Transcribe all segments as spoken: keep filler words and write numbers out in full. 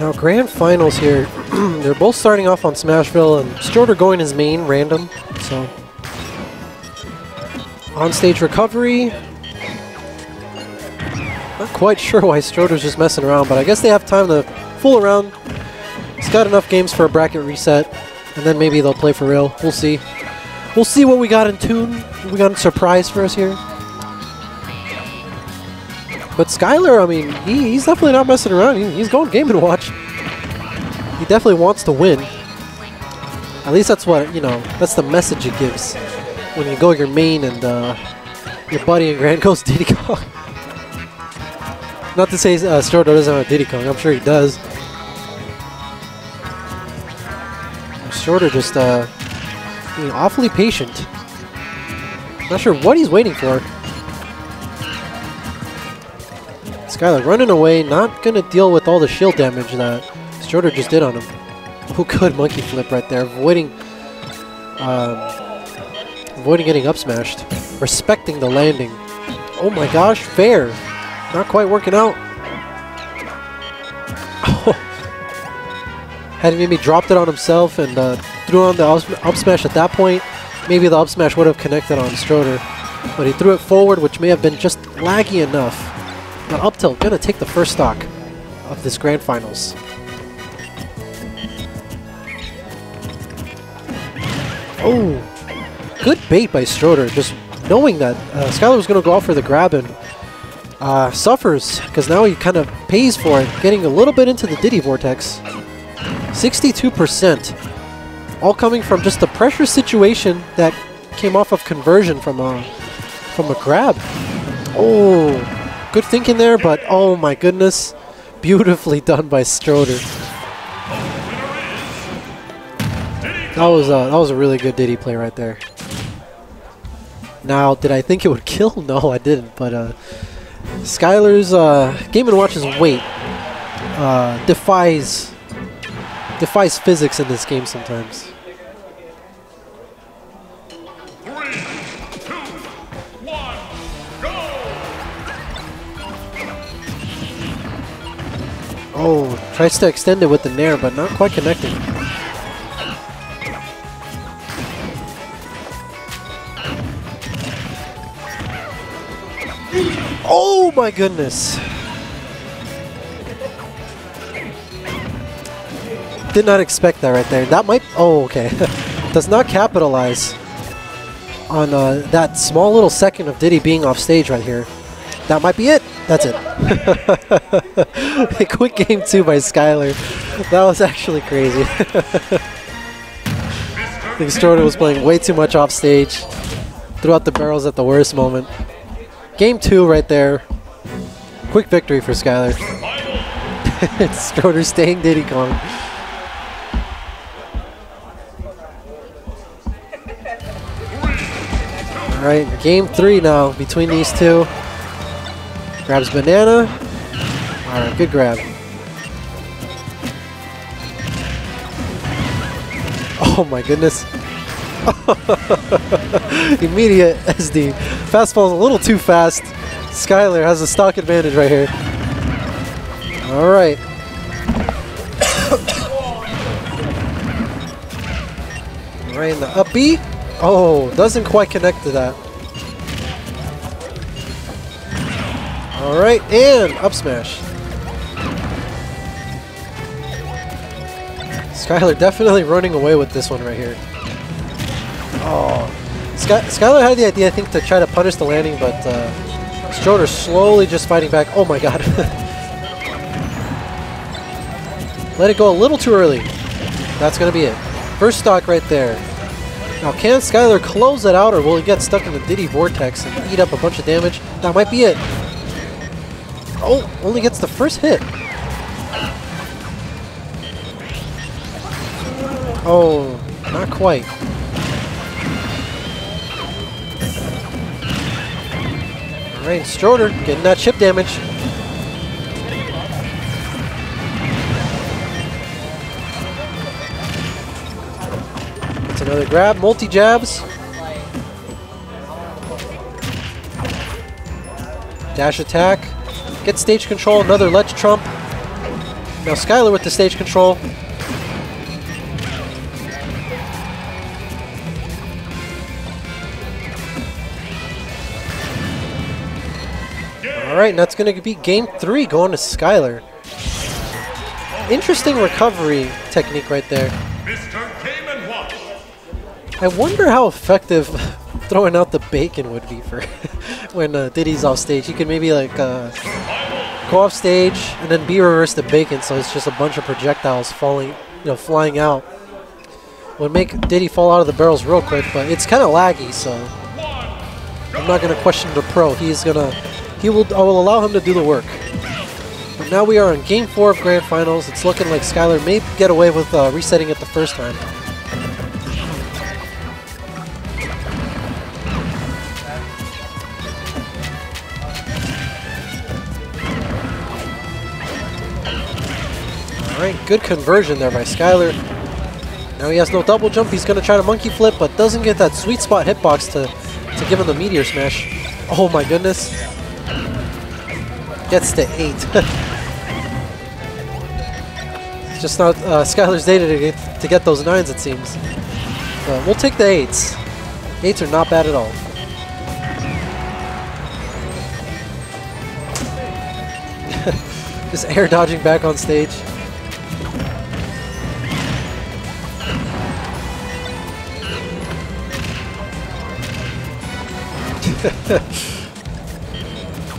Now grand finals here. They're both starting off on Smashville, and Stroder going his main random. So on stage recovery. Not quite sure why Stroder's just messing around, but I guess they have time to fool around. He's got enough games for a bracket reset, and then maybe they'll play for real. We'll see. We'll see what we got in tune. We got a surprise for us here. But Skylar, I mean, he, he's definitely not messing around. He, he's going Game and Watch. He definitely wants to win. At least that's what, you know, that's the message it gives. When you go your main and uh, your buddy in Grand goes Diddy Kong. Not to say uh, Stroder doesn't have a Diddy Kong. I'm sure he does. Stroder just uh, being awfully patient. Not sure what he's waiting for. Skylar running away, not going to deal with all the shield damage that Stroder just did on him. Oh, good monkey flip right there. Avoiding, um, avoiding getting up smashed. Respecting the landing. Oh my gosh, fair. Not quite working out. Oh. Had he maybe dropped it on himself and uh, threw on the up smash at that point, maybe the up smash would have connected on Stroder. But he threw it forward, which may have been just laggy enough. But up tilt gonna take the first stock of this grand finals. Oh, good bait by Stroder. Just knowing that uh, Skylar was gonna go out for the grab and Uh, suffers, because now he kind of pays for it, getting a little bit into the Diddy Vortex. sixty-two percent. All coming from just the pressure situation that came off of conversion from a, from a grab. Oh, good thinking there, but oh my goodness. Beautifully done by Stroder. That was, a, that was a really good Diddy play right there. Now, did I think it would kill? No, I didn't, but uh... Skylar's uh, Game and Watch's weight uh, defies defies physics in this game sometimes. Three, two, one, go! Oh, tries to extend it with the nair, but not quite connecting. Oh my goodness! Did not expect that right there. That might... Oh, okay. Does not capitalize on uh, that small little second of Diddy being off stage right here. That might be it. That's it. A quick game two by Skylar. That was actually crazy. I think Stroder was playing way too much off stage. Threw out the barrels at the worst moment. Game two right there. Quick victory for Skylar. It's Stroder staying Diddy Kong. All right, game three now between these two. Grabs banana. All right, good grab. Oh my goodness. Immediate S D. Fastball's a little too fast. Skylar has a stock advantage right here. Alright. Right in the up B. Oh, doesn't quite connect to that. Alright, and up smash. Skylar definitely running away with this one right here. Oh. Sky Skylar had the idea, I think, to try to punish the landing, but uh, Stroder slowly just fighting back. Oh my god. Let it go a little too early. That's going to be it. First stock right there. Now, can Skylar close it out, or will he get stuck in the Diddy Vortex and eat up a bunch of damage? That might be it. Oh, only gets the first hit. Oh, not quite. Alright, Stroder getting that chip damage. That's another grab, multi jabs. Dash attack. Gets stage control, another ledge trump. Now Skylar with the stage control. Alright, and that's going to be game three going to Skylar. Interesting recovery technique right there. I wonder how effective throwing out the bacon would be for when uh, Diddy's off stage. He could maybe like uh, go off stage and then be reversed to bacon, so it's just a bunch of projectiles falling, you know, flying out. Would make Diddy fall out of the barrels real quick, but it's kind of laggy, so I'm not going to question the pro. He's going to... He will, I will allow him to do the work. But now we are in game four of Grand Finals. It's looking like Skylar may get away with uh, resetting it the first time. Alright, good conversion there by Skylar. Now he has no double jump. He's going to try to monkey flip, but doesn't get that sweet spot hitbox to, to give him the meteor smash. Oh my goodness. Gets to eight. It's just not uh, Skylar's data to get, to get those nines, it seems. But we'll take the eights. Eights are not bad at all. Just air dodging back on stage.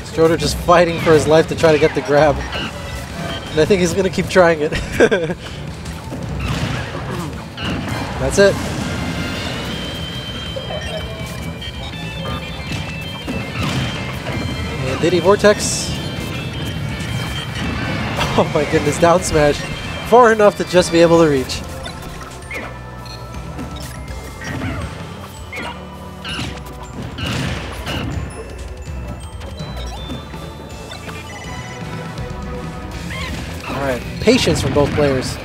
Stroder just fighting for his life to try to get the grab. And I think he's going to keep trying it. That's it. And Diddy Vortex. Oh my goodness, down smash. Far enough to just be able to reach. Patience from both players.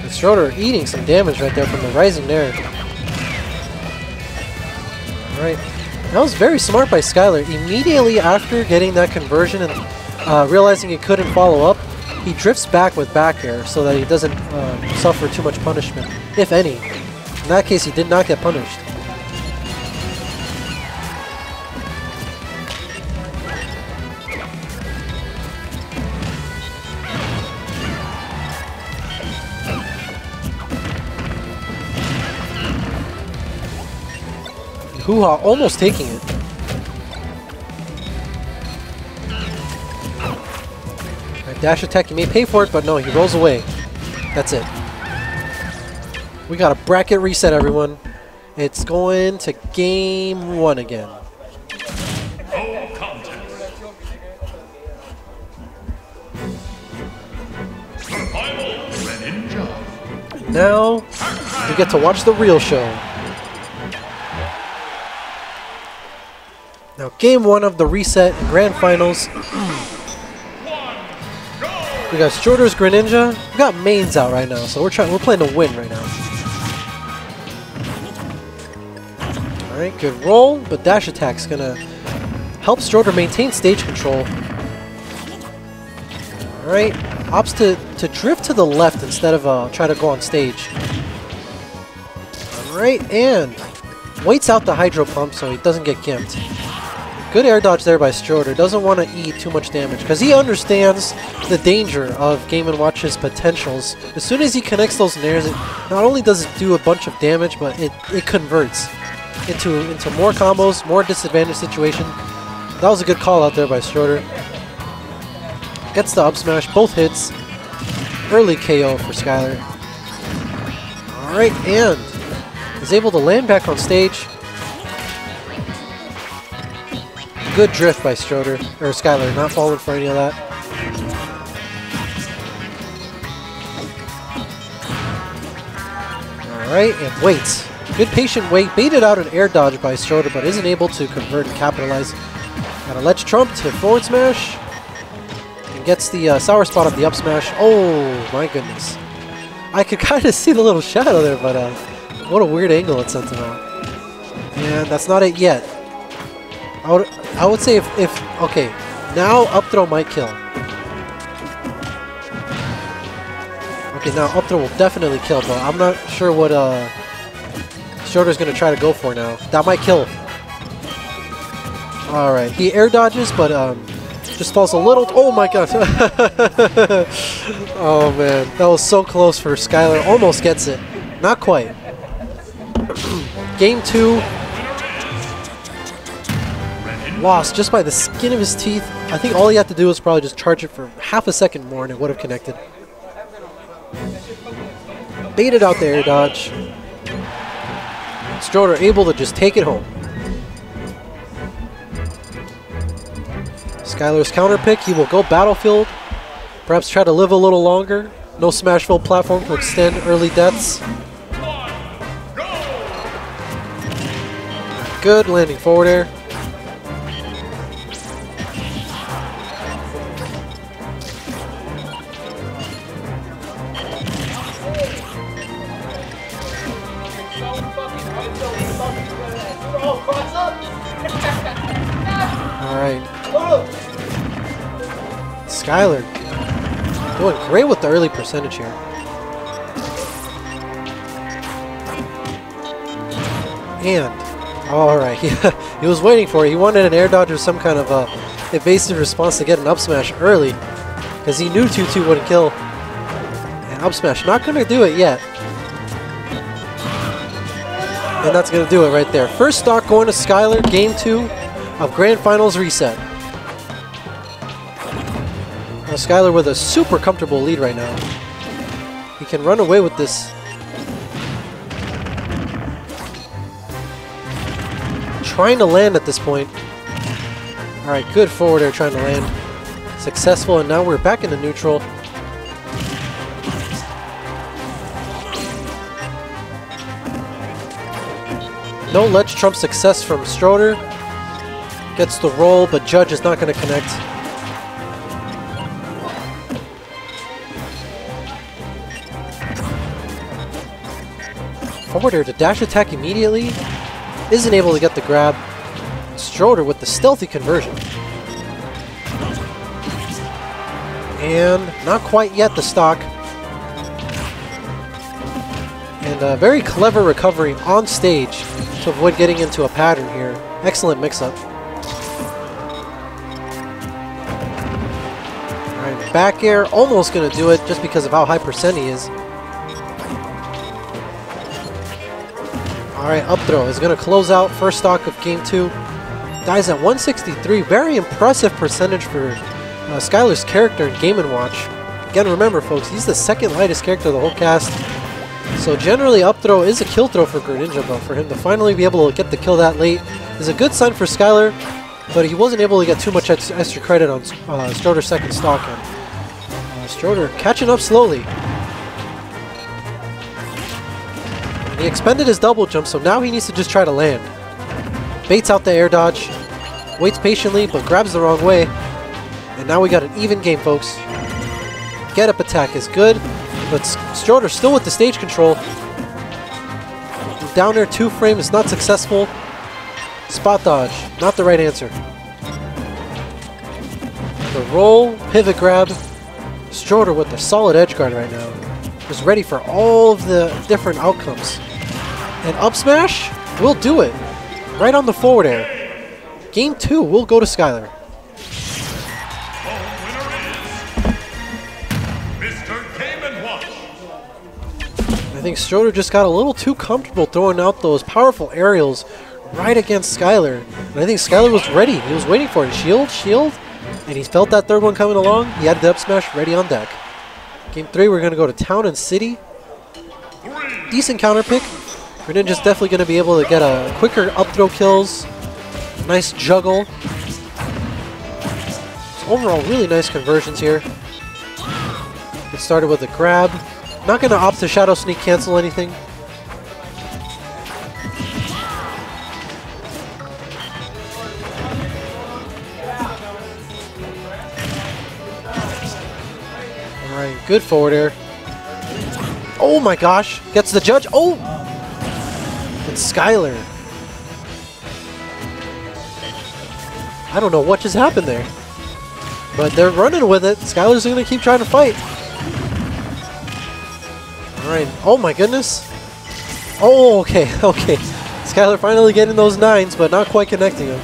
And Stroder eating some damage right there from the rising there. Alright. That was very smart by Skylar. Immediately after getting that conversion and uh, realizing he couldn't follow up, he drifts back with back air so that he doesn't uh, suffer too much punishment, if any. In that case, he did not get punished. Hoo-ha, almost taking it. Right, dash attack, he may pay for it, but no, he rolls away. That's it. We got a bracket reset, everyone. It's going to game one again. And now, we get to watch the real show. Now, game one of the reset and grand finals. We got Stroder's Greninja. We got mains out right now, so we're trying. We're playing to win right now. All right, good roll, but dash attack's gonna help Stroder maintain stage control. All right, opts to to drift to the left instead of uh, try to go on stage. All right, and waits out the hydro pump so he doesn't get gimped. Good air dodge there by Stroder. Doesn't want to eat too much damage because he understands the danger of Game and Watch's potentials. As soon as he connects those nairs, it not only does it do a bunch of damage, but it, it converts into, into more combos, more disadvantaged situation. That was a good call out there by Stroder. Gets the up smash, both hits. Early K O for Skylar. Alright, and is able to land back on stage. Good drift by Stroder, or Skylar, not falling for any of that. Alright, and waits. Good patient wait, baited out an air dodge by Stroder, but isn't able to convert and capitalize. Got a ledge trump to forward smash. And gets the uh, sour spot of the up smash. Oh my goodness. I could kind of see the little shadow there, but uh, what a weird angle it sent him out. And that's not it yet. I would, I would say if, if, okay, now up throw might kill. Okay, now up throw will definitely kill, though. I'm not sure what uh, Stroder's going to try to go for now. That might kill. Alright, he air dodges, but um, just falls a little... Oh my gosh! Oh man, that was so close for Skylar. Almost gets it. Not quite. Game two. Lost just by the skin of his teeth. I think all he had to do was probably just charge it for half a second more and it would have connected. Baited out the air dodge. Stroder able to just take it home. Skylar's counter pick. He will go Battlefield. Perhaps try to live a little longer. No Smashville platform to extend early deaths. Good landing forward air. Skylar doing great with the early percentage here. And, alright, he, he was waiting for it. He wanted an air dodge or some kind of a evasive response to get an up smash early. Because he knew two two wouldn't kill. And up smash, not going to do it yet. And that's going to do it right there. First stock going to Skylar, game two of Grand Finals Reset. Skylar with a super comfortable lead right now. He can run away with this. Trying to land at this point. Alright, good forward air trying to land. Successful, and now we're back into neutral. No ledge trump success from Stroder. Gets the roll, but Judge is not going to connect. Forward air to dash attack immediately. Isn't able to get the grab. Stroder with the stealthy conversion. And not quite yet the stock. And a very clever recovery on stage to avoid getting into a pattern here. Excellent mix-up. Alright, back air almost gonna do it just because of how high percent he is. Alright, up throw is going to close out first stock of game two. Dies at one sixty-three. Very impressive percentage for uh, Skylar's character in Game and Watch. Again, remember folks, he's the second lightest character of the whole cast. So generally up throw is a kill throw for Greninja, but for him to finally be able to get the kill that late is a good sign for Skylar, but he wasn't able to get too much ex extra credit on uh, Stroder's second stock. And, uh, Stroder catching up slowly. He expended his double jump, so now he needs to just try to land. Baits out the air dodge, waits patiently, but grabs the wrong way. And now we got an even game, folks. Get up attack is good, but Stroder still with the stage control. Down air two frame is not successful. Spot dodge, not the right answer. The roll, pivot grab. Stroder with a solid edge guard right now. Is ready for all of the different outcomes. And up smash will do it. Right on the forward air. Game two will go to Skylar. I think Stroder just got a little too comfortable throwing out those powerful aerials right against Skylar. And I think Skylar was ready. He was waiting for it. Shield, shield. And he felt that third one coming along. He had the up smash ready on deck. Game three, we're going to go to Town and City. Decent counter pick. Greninja's definitely going to be able to get a quicker up throw kills. Nice juggle. So overall, really nice conversions here. Get started with a grab. Not going to opt to Shadow Sneak cancel anything. Good forward air. Oh my gosh. Gets the judge. Oh! It's Skylar. I don't know what just happened there. But they're running with it. Skylar's going to keep trying to fight. Alright. Oh my goodness. Oh, okay. Okay. Skylar finally getting those nines, but not quite connecting them.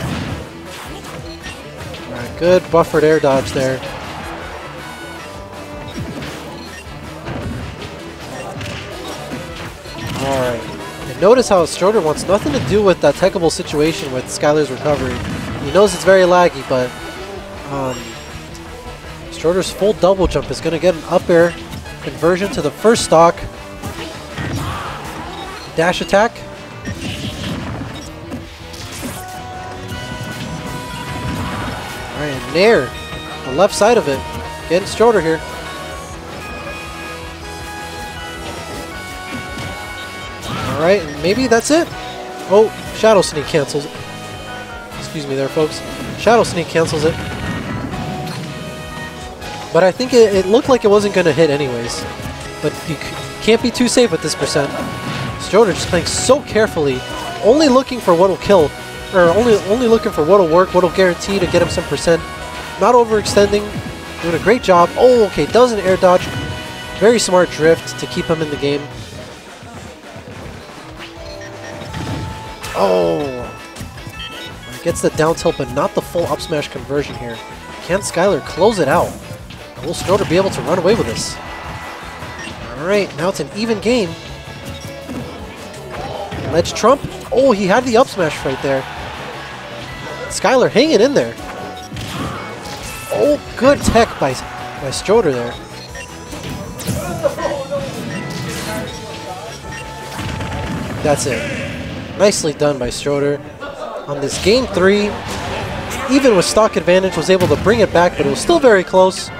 Alright. Good buffered air dodge there. Alright. And notice how Stroder wants nothing to do with that techable situation with Skylar's recovery. He knows it's very laggy, but um, Stroder's full double jump is going to get an up air conversion to the first stock. Dash attack. Alright, and Nair, the left side of it. Getting Stroder here. Alright, and maybe that's it. Oh, Shadow Sneak cancels it. Excuse me there, folks. Shadow Sneak cancels it. But I think it, it looked like it wasn't going to hit anyways. But you can't be too safe with this percent. Stroder just playing so carefully, only looking for what'll kill, or only only looking for what'll work, what'll guarantee to get him some percent. Not overextending, doing a great job. Oh, okay, does an air dodge. Very smart drift to keep him in the game. Oh, gets the down tilt, but not the full up smash conversion here. Can Skylar close it out? Will Stroder be able to run away with this? Alright, now it's an even game. Ledge trump. Oh, he had the up smash right there. Skylar hanging in there. Oh, good tech by, by Stroder there. That's it. Nicely done by Stroder. On this game three, even with stock advantage, was able to bring it back, but it was still very close.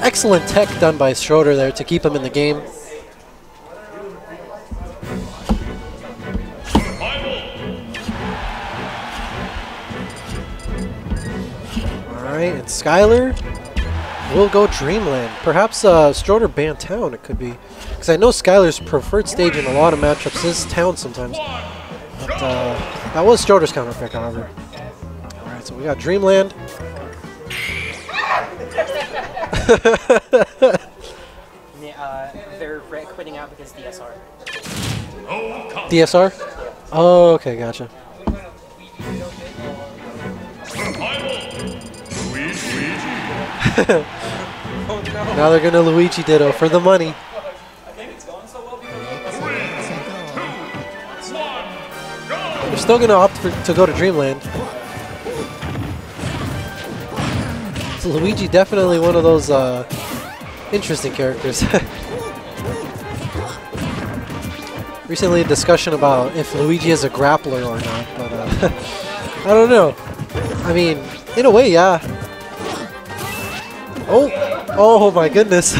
Excellent tech done by Stroder there to keep him in the game. Alright, and Skylar will go Dreamland. Perhaps uh, Stroder banned Town, it could be. Because I know Skylar's preferred stage in a lot of matchups is Town sometimes. But, uh, that was Stroder's counter pick, however. Alright, so we got Dreamland. Yeah, uh, they're quitting out because D S R. D S R? Oh, okay, gotcha. Now they're gonna Luigi Ditto for the money. They're still going to opt for, to go to Dreamland. So Luigi definitely one of those uh, interesting characters. Recently a discussion about if Luigi is a grappler or not, but uh, I don't know. I mean, in a way, yeah. Oh, oh my goodness.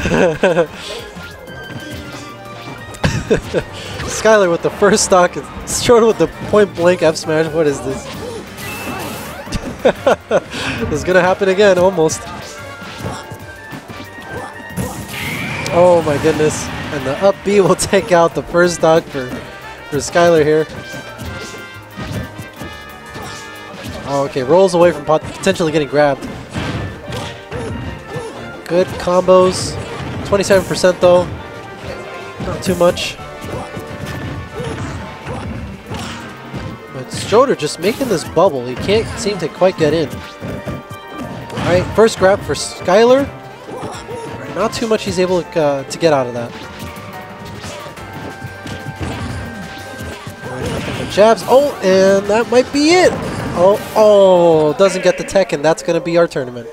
Skylar with the first stock, Stroder with the point blank F smash. What is this? It's gonna happen again, almost. Oh my goodness! And the up B will take out the first stock for for Skylar here. Oh, okay, rolls away from pot potentially getting grabbed. Good combos. twenty-seven percent though. Not too much. But Stroder just making this bubble. He can't seem to quite get in. Alright, first grab for Skylar. Right, not too much he's able to, uh, to get out of that. Right, jabs. Oh, and that might be it. Oh, oh, doesn't get the tech, and that's going to be our tournament.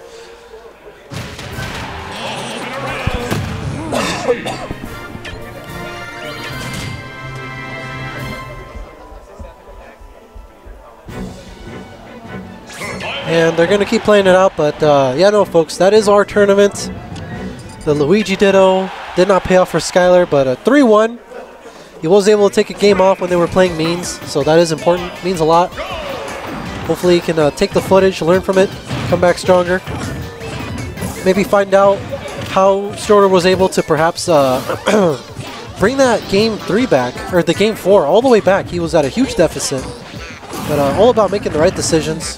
And they're going to keep playing it out, but uh, yeah, no, folks, that is our tournament. The Luigi Ditto did not pay off for Skylar, but a three one. He was able to take a game off when they were playing Means, so that is important. Means a lot. Hopefully he can uh, take the footage, learn from it, come back stronger. Maybe find out how Stroder was able to perhaps uh, bring that game three back, or the game four, all the way back. He was at a huge deficit, but uh, all about making the right decisions.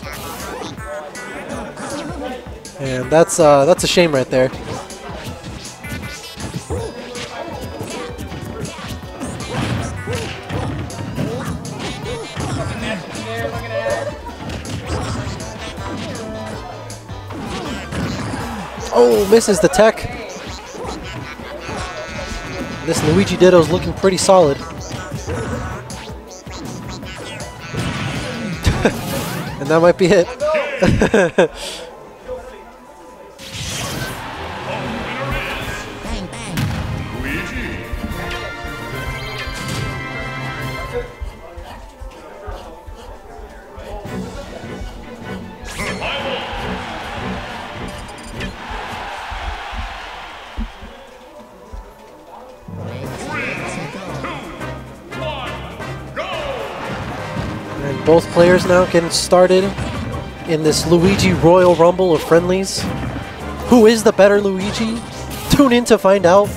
And that's uh, that's a shame right there. Oh, misses the tech. This Luigi Ditto's looking pretty solid. And that might be it. Both players now getting started in this Luigi Royal Rumble of friendlies. Who is the better Luigi? Tune in to find out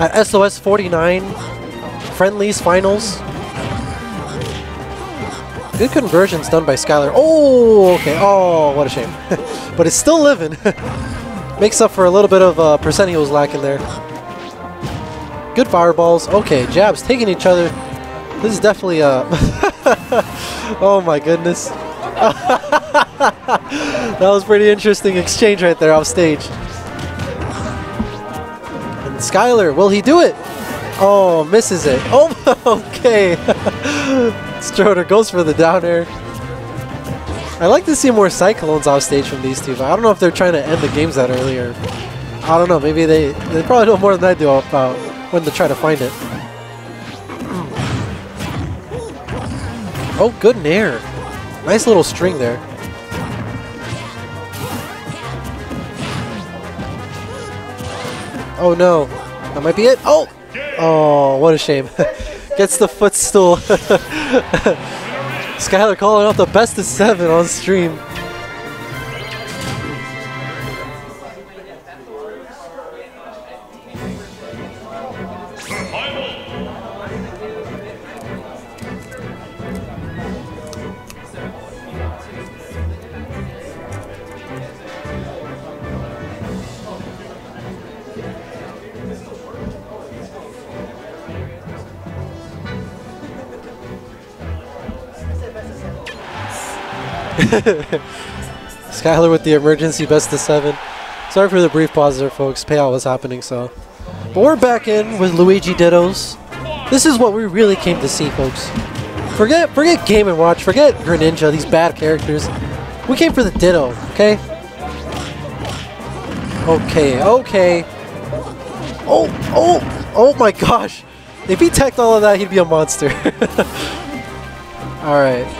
at S O S forty-nine Friendlies Finals. Good conversions done by Skylar. Oh, okay. Oh, what a shame. But it's still living. Makes up for a little bit of uh, Percentile's lack in there. Good fireballs. Okay, jabs taking each other. This is definitely a... Oh my goodness. That was pretty interesting exchange right there off stage. And Skylar, will he do it? Oh, misses it. Oh, okay. Stroder goes for the down air. I like to see more cyclones off stage from these two, but I don't know if they're trying to end the games that earlier. I don't know, maybe they, they probably know more than I do about when to try to find it. Oh, good nair. Nice little string there. Oh no. That might be it. Oh! Oh, what a shame. Gets the footstool. Skylar calling out the best of seven on stream. Skylar with the emergency best of seven. Sorry for the brief pause there, folks. Payout was happening, so. But we're back in with Luigi Dittos. This is what we really came to see, folks. Forget, forget Game and Watch. Forget Greninja. These bad characters. We came for the Ditto, okay? Okay, okay. Oh, oh, oh my gosh! If he teched all of that, he'd be a monster. All right.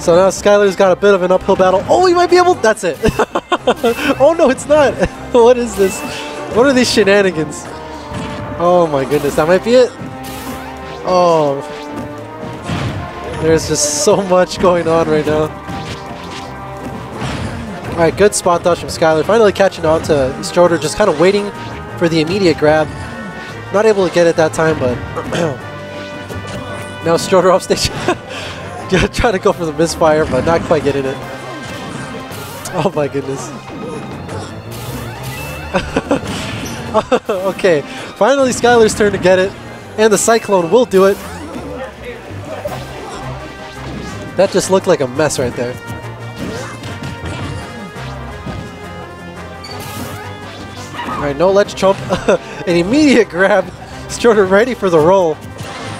So now Skylar's got a bit of an uphill battle. Oh, he might be able... That's it. Oh, no, it's not. What is this? What are these shenanigans? Oh, my goodness. That might be it. Oh. There's just so much going on right now. All right, good spot dodge from Skylar. Finally catching on to Stroder, just kind of waiting for the immediate grab. Not able to get it that time, but... Now Stroder off stage. Yeah, trying to go for the misfire, but not quite getting it. Oh my goodness. Okay, finally Skylar's turn to get it, and the Cyclone will do it. That just looked like a mess right there. Alright, no ledge chump. An immediate grab. Stroder ready for the roll.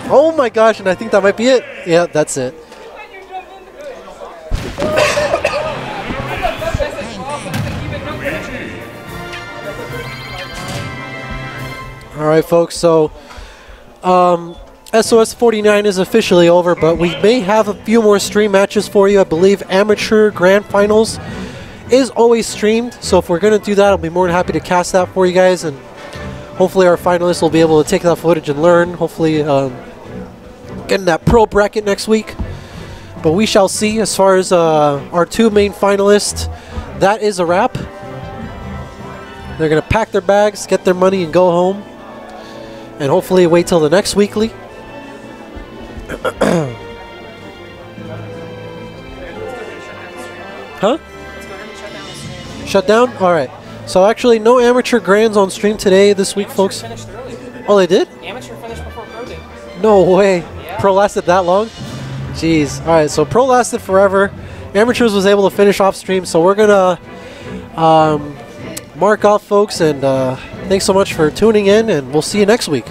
Oh my gosh, and I think that might be it. Yeah, that's it. All right, folks, so um, S O S forty-nine is officially over, but we may have a few more stream matches for you. I believe Amateur Grand Finals is always streamed, so if we're going to do that, I'll be more than happy to cast that for you guys, and hopefully our finalists will be able to take that footage and learn, hopefully um, getting that pro bracket next week. But we shall see. As far as uh, our two main finalists, that is a wrap. They're going to pack their bags, get their money, and go home. And hopefully wait till the next weekly. Huh? Shut down? All right. So actually, no amateur grands on stream today this week, amateur folks. Oh, they did? Amateur finished before pro did. No way. Yeah. Pro lasted that long? Jeez. All right. So pro lasted forever. Amateurs was able to finish off stream. So we're gonna um, Mark off, folks, and uh, thanks so much for tuning in, and we'll see you next week.